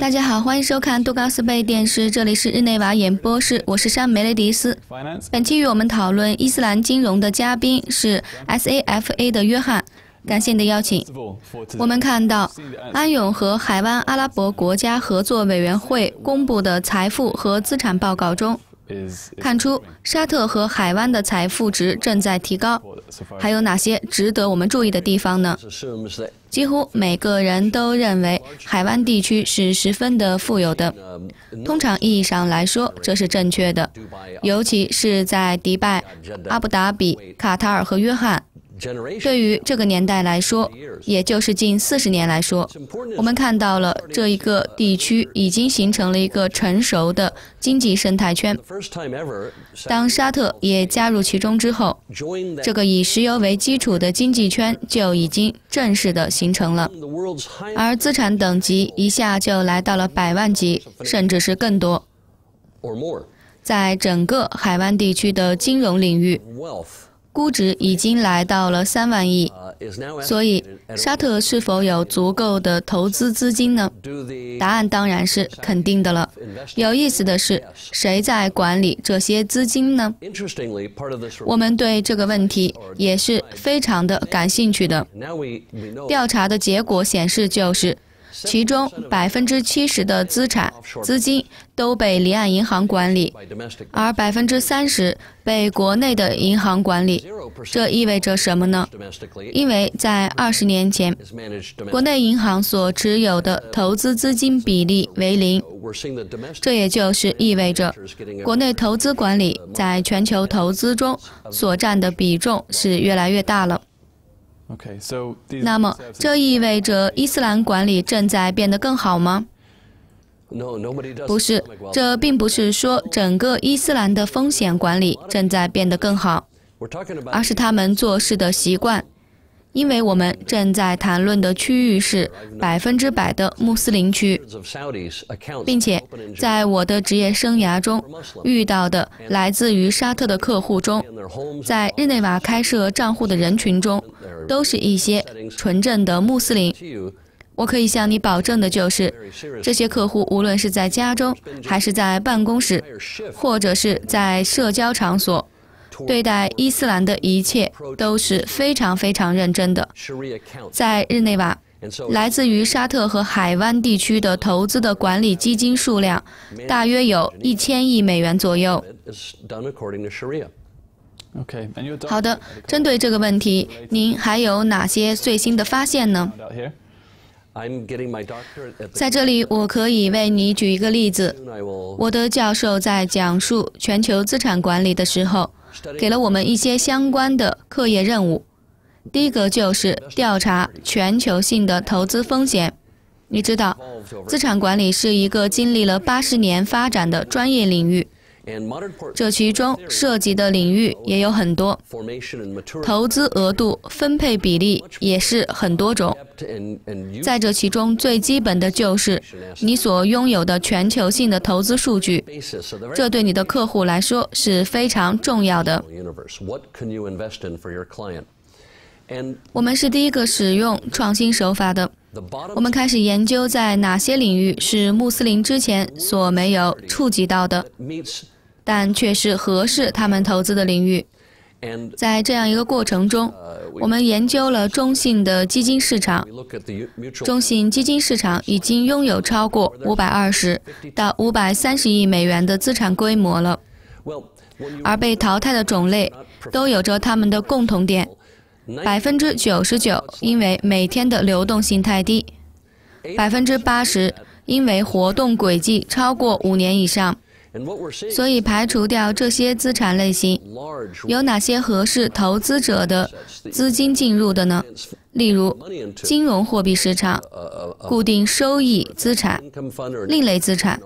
大家好，欢迎收看杜高斯贝电视，这里是日内瓦演播室，我是山梅雷迪斯。本期与我们讨论伊斯兰金融的嘉宾是 SAFA 的约翰，感谢你的邀请。我们看到安永和海湾阿拉伯国家合作委员会公布的财富和资产报告中，看出沙特和海湾的财富值正在提高，还有哪些值得我们注意的地方呢？ 几乎每个人都认为海湾地区是十分的富有的，通常意义上来说，这是正确的，尤其是在迪拜、阿布达比、卡塔尔和约翰。对于这个年代来说，也就是近40年来说，我们看到了这一个地区已经形成了一个成熟的经济生态圈。当沙特也加入其中之后，这个以石油为基础的经济圈就已经正式的形成了，而资产等级一下就来到了100万级，甚至是更多。在整个海湾地区的金融领域， 估值已经来到了3万亿，所以沙特是否有足够的投资资金呢？答案当然是肯定的了。有意思的是，谁在管理这些资金呢？我们对这个问题也是非常的感兴趣的。调查的结果显示，就是其中70%的资金都被离岸银行管理，而30%被国内的银行管理。这意味着什么呢？因为在20年前，国内银行所持有的投资资金比例为0，这也就是意味着国内投资管理在全球投资中所占的比重是越来越大了。 那么，这意味着伊斯兰管理正在变得更好吗？不是，这并不是说整个伊斯兰的风险管理正在变得更好，而是他们做事的习惯。因为我们正在谈论的区域是100%的穆斯林区，并且在我的职业生涯中遇到的来自于沙特的客户中，在日内瓦开设账户的人群中， 都是一些纯正的穆斯林。我可以向你保证的就是，这些客户无论是在家中，还是在办公室，或者是在社交场所，对待伊斯兰的一切都是非常认真的。在日内瓦，来自于沙特和海湾地区的投资的管理基金数量大约有1000亿美元左右。 好的，针对这个问题，您还有哪些最新的发现呢？在这里，我可以为你举一个例子。我的教授在讲述全球资产管理的时候，给了我们一些相关的课业任务。第一个就是调查全球性的投资风险。你知道，资产管理是一个经历了80年发展的专业领域。 这其中涉及的领域也有很多，投资额度、分配比例也是很多种。在这其中，最基本的就是你所拥有的全球性的投资数据，这对你的客户来说是非常重要的。我们是第一个使用创新手法的。 我们开始研究在哪些领域是穆斯林之前所没有触及到的，但却是合适他们投资的领域。在这样一个过程中，我们研究了中信的基金市场。中信基金市场已经拥有超过520到530亿美元的资产规模了，而被淘汰的种类都有着他们的共同点。 99%因为每天的流动性太低，80%因为活动轨迹超过5年以上。所以排除掉这些资产类型，有哪些合适投资者的资金进入的呢？例如金融货币市场、固定收益资产、另类资产。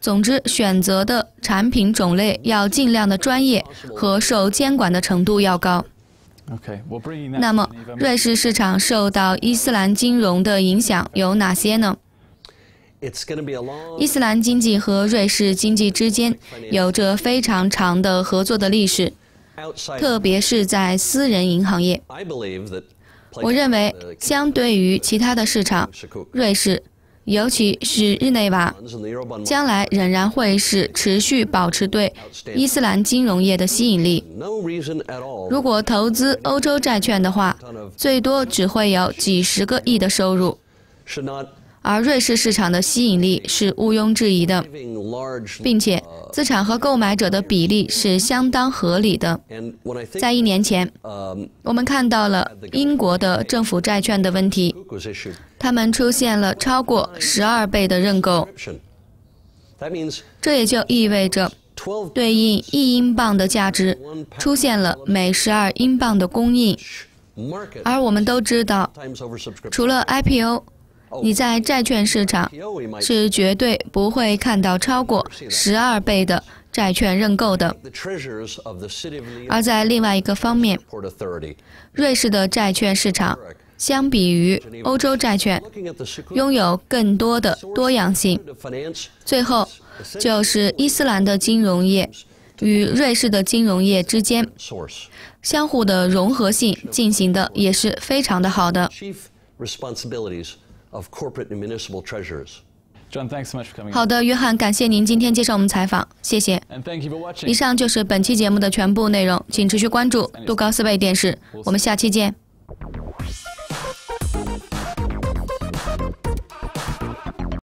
总之，选择的产品种类要尽量的专业和受监管的程度要高。 那么，瑞士市场受到伊斯兰金融的影响有哪些呢？伊斯兰经济和瑞士经济之间有着非常长的合作的历史，特别是在私人银行业。我认为，相对于其他的市场，瑞士，尤其是日内瓦，将来仍然会是持续保持对伊斯兰金融业的吸引力。如果投资欧洲债券的话，最多只会有几十个亿的收入。 而瑞士市场的吸引力是毋庸置疑的，并且资产和购买者的比例是相当合理的。在1年前，我们看到了英国的政府债券的问题，他们出现了超过12倍的认购，这也就意味着对应1英镑的价值出现了每12英镑的供应。而我们都知道，除了 IPO。 你在债券市场是绝对不会看到超过12倍的债券认购的。而在另外一个方面，瑞士的债券市场相比于欧洲债券拥有更多的多样性。最后，就是伊斯兰的金融业与瑞士的金融业之间相互的融合性进行的也是非常的好的。 好的，约翰，感谢您今天接受我们采访，谢谢。以上就是本期节目的全部内容，请持续关注杜高斯贝电视，我们下期见。